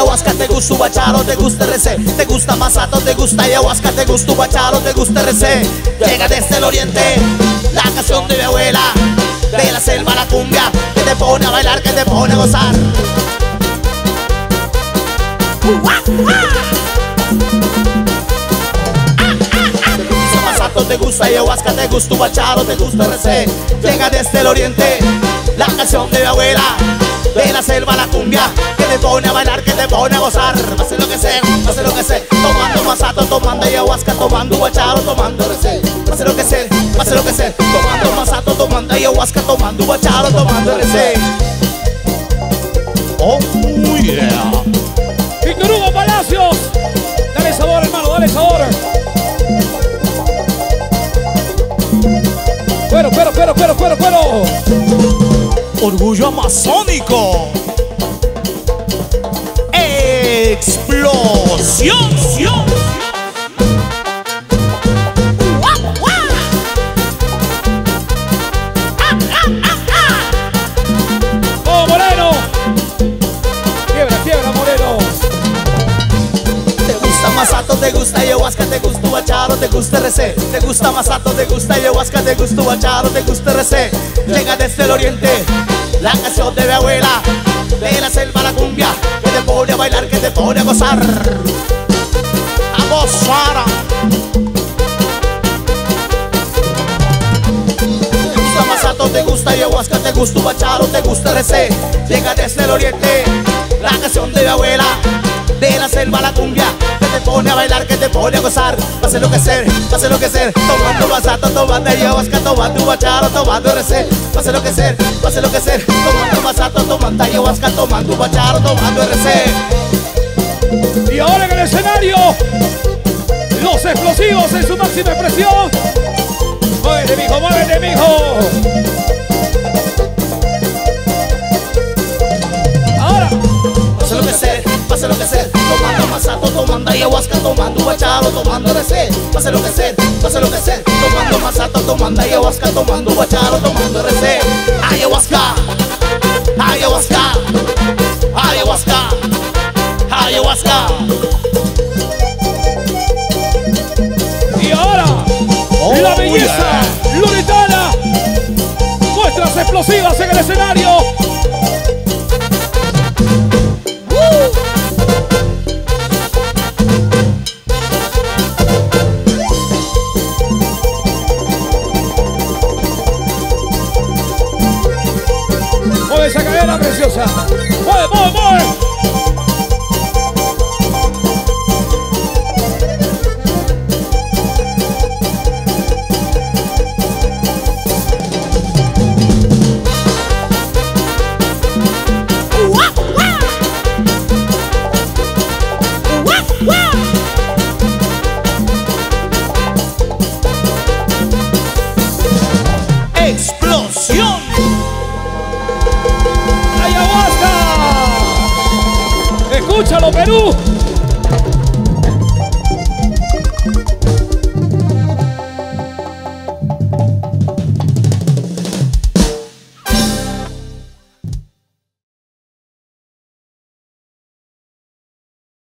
ayahuasca, te gusta bacharo, te gusta RC, te gusta masato, te gusta ayahuasca, te gusta bacharo, te gusta RC. Llega desde el oriente la canción de mi abuela, de la selva la cumbia, que te pone a bailar, que te pone a gozar. Te gusta ayahuasca, te gusta bacharo, te gusta RC. Llega desde el oriente la canción de mi abuela, de la selva la cumbia, que te pone a bailar, que te pone a gozar. Hace lo que sé, hace lo que sé, tomando masato, tomando ayahuasca, tomando bacharo, tomando RC. Hace lo que sé, hace lo que sé, tomando masato, tomando ayahuasca, tomando bacharo, tomando RC. Oh yeah. Victor Hugo Palacios, dale sabor, hermano, dale sabor. Pero. Orgullo amazónico. Explosión. Oh, Moreno. Quiebra, quiebra, Moreno. Te gusta masato, te gusta ayahuasca, te gusta bacharo, te gusta RC, te gusta masato, te gusta ayahuasca, te gusta bacharo, te gusta RC. Llega desde el oriente la canción de mi abuela, de la selva la cumbia, que te pone a bailar, que te pone a gozar. A gozar. Te gusta masato, te gusta ayahuasca, te gusta bacharo, te gusta RC. Llega desde el oriente la canción de mi abuela, de la selva la cumbia, que te pone a bailar, que te pone a gozar. Pase lo que ser, pase lo que ser, tomando masato, tomando ayahuasca, tomando bacharo, tomando RC. Pase lo que ser, pase lo que ser, tomando masato, tomando ayahuasca, tomando bacharo, tomando RC. Y ahora en el escenario, los explosivos en su máxima expresión. Muévete, mijo, muévete, mijo. Pase lo que sea, tomando masato, tomando ayahuasca, tomando bacharo, tomando RC. Pase lo que sea, tomando masato, tomando ayahuasca, tomando bacharo, tomando RC. Ayahuasca, ayahuasca, ayahuasca, ayahuasca. Y ahora, la belleza luritana, muestras explosivas en el escenario. Esa cadena preciosa. ¡Mueve, mueve, mueve! ¡Explosión! ¡Ayahuasca! ¡Escúchalo, Perú!